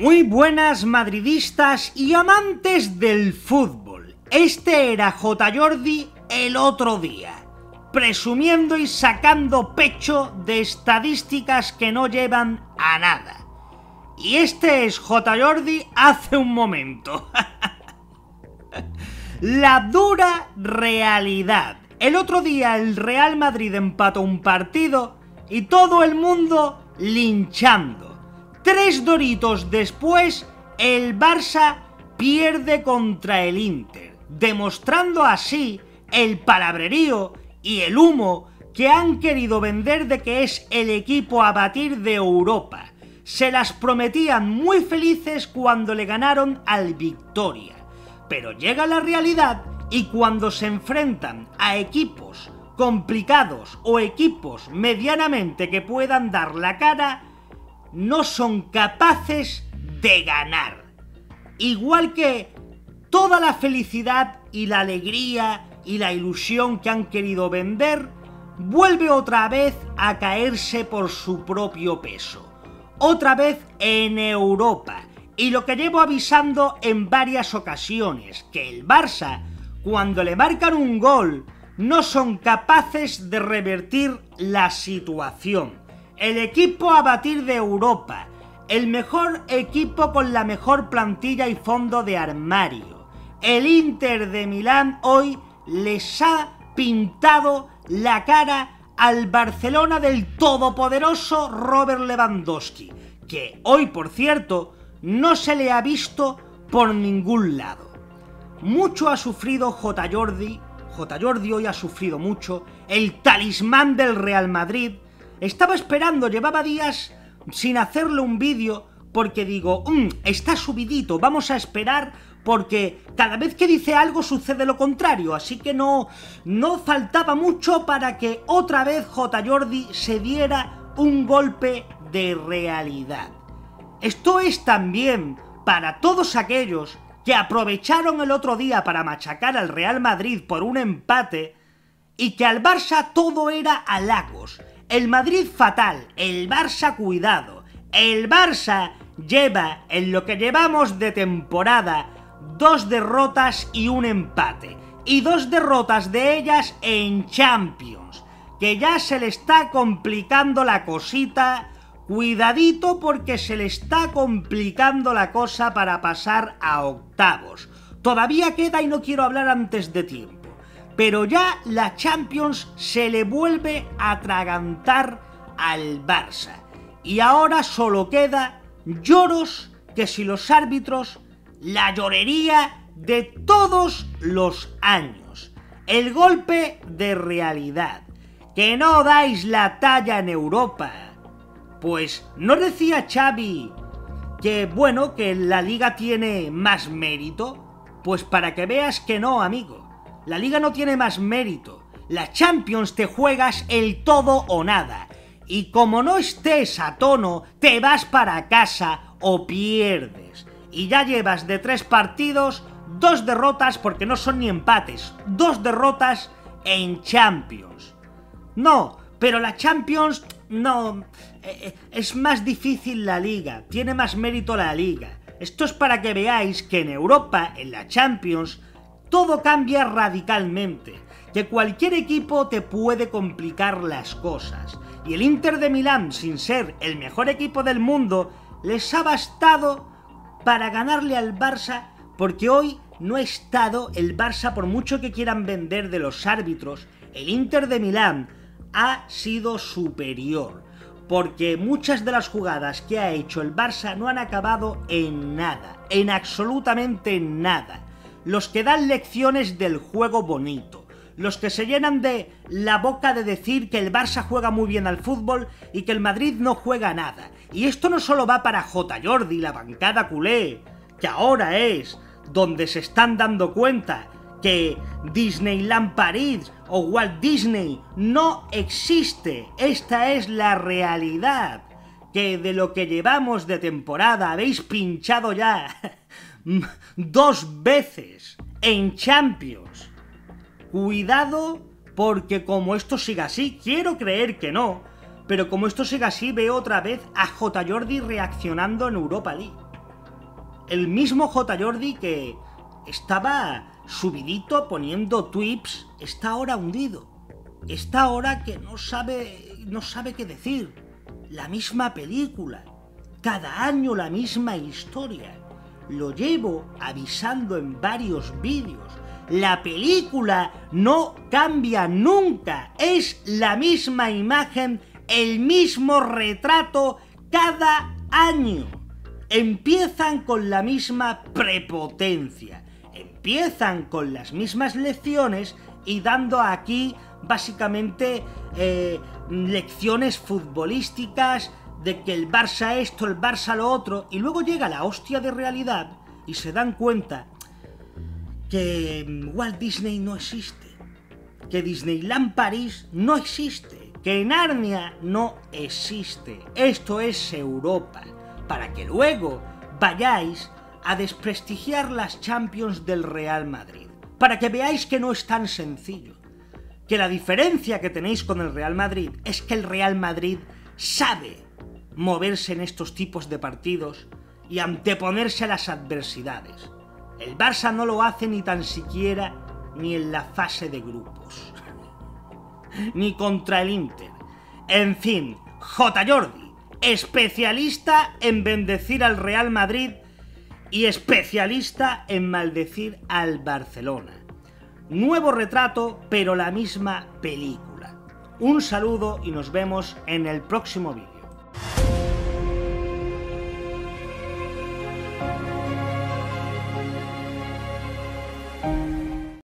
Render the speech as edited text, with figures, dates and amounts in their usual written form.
Muy buenas madridistas y amantes del fútbol. Este era Jota Jordi el otro día, presumiendo y sacando pecho de estadísticas que no llevan a nada. Y este es Jota Jordi hace un momento. La dura realidad. El otro día el Real Madrid empató un partido y todo el mundo linchando. 3 doritos después, el Barça pierde contra el Inter, demostrando así el palabrerío y el humo que han querido vender de que es el equipo a batir de Europa. Se las prometían muy felices cuando le ganaron al Victoria, pero llega la realidad y cuando se enfrentan a equipos complicados o equipos medianamente que puedan dar la cara, no son capaces de ganar. Igual que toda la felicidad y la alegría y la ilusión que han querido vender, vuelve otra vez a caerse por su propio peso. Otra vez en Europa. Y lo que llevo avisando en varias ocasiones, que el Barça, cuando le marcan un gol, no son capaces de revertir la situación. El equipo a batir de Europa, el mejor equipo con la mejor plantilla y fondo de armario. El Inter de Milán hoy les ha pintado la cara al Barcelona del todopoderoso Robert Lewandowski, que hoy, por cierto, no se le ha visto por ningún lado. Mucho ha sufrido Jota Jordi hoy ha sufrido mucho, el talismán del Real Madrid. Estaba esperando, llevaba días sin hacerle un vídeo porque digo, está subidito, vamos a esperar porque cada vez que dice algo sucede lo contrario, así que no faltaba mucho para que otra vez Jota Jordi se diera un golpe de realidad. Esto es también para todos aquellos que aprovecharon el otro día para machacar al Real Madrid por un empate y que al Barça todo era halagos. El Madrid fatal, el Barça cuidado, el Barça lleva, en lo que llevamos de temporada, 2 derrotas y 1 empate. Y 2 derrotas de ellas en Champions, que ya se le está complicando la cosita. Cuidadito porque se le está complicando la cosa para pasar a octavos. Todavía queda y no quiero hablar antes de tiempo. Pero ya la Champions se le vuelve a atragantar al Barça. Y ahora solo queda lloros, que si los árbitros, la llorería de todos los años. El golpe de realidad. Que no dais la talla en Europa. Pues no decía Xavi que bueno, que la Liga tiene más mérito. Pues para que veas que no, amigo. La Liga no tiene más mérito. La Champions te juegas el todo o nada. Y como no estés a tono, te vas para casa o pierdes. Y ya llevas de 3 partidos, 2 derrotas, porque no son ni empates. 2 derrotas en Champions. No, pero la Champions, no. Es más difícil la Liga. Tiene más mérito la Liga. Esto es para que veáis que en Europa, en la Champions, todo cambia radicalmente, que cualquier equipo te puede complicar las cosas. Y el Inter de Milán, sin ser el mejor equipo del mundo, les ha bastado para ganarle al Barça, porque hoy no ha estado el Barça, por mucho que quieran vender de los árbitros. El Inter de Milán ha sido superior, porque muchas de las jugadas que ha hecho el Barça no han acabado en nada, en absolutamente nada. Los que dan lecciones del juego bonito, los que se llenan de la boca de decir que el Barça juega muy bien al fútbol y que el Madrid no juega nada. Y esto no solo va para Jota Jordi, la bancada culé, que ahora es donde se están dando cuenta que Disneyland París o Walt Disney no existe. Esta es la realidad, que de lo que llevamos de temporada habéis pinchado ya 2 veces en Champions. Cuidado, porque como esto siga así, quiero creer que no, pero como esto siga así, veo otra vez a Jota Jordi reaccionando en Europa League. el mismo Jota Jordi que estaba subidito poniendo tweets, está ahora hundido. Está ahora que no sabe qué decir. La misma película. Cada año la misma historia. Lo llevo avisando en varios vídeos. La película no cambia nunca. Es la misma imagen, el mismo retrato cada año. Empiezan con la misma prepotencia. Empiezan con las mismas lecciones y dando aquí básicamente lecciones futbolísticas de que el Barça esto, el Barça lo otro, y luego llega la hostia de realidad y se dan cuenta que Walt Disney no existe, que Disneyland París no existe, que Narnia no existe. Esto es Europa, para que luego vayáis a desprestigiar las Champions del Real Madrid, para que veáis que no es tan sencillo, que la diferencia que tenéis con el Real Madrid es que el Real Madrid sabe moverse en estos tipos de partidos y anteponerse a las adversidades. El Barça no lo hace ni tan siquiera ni en la fase de grupos, ni contra el Inter. En fin, Jota Jordi, especialista en bendecir al Real Madrid y especialista en maldecir al Barcelona. Nuevo retrato, pero la misma película. Un saludo y nos vemos en el próximo vídeo.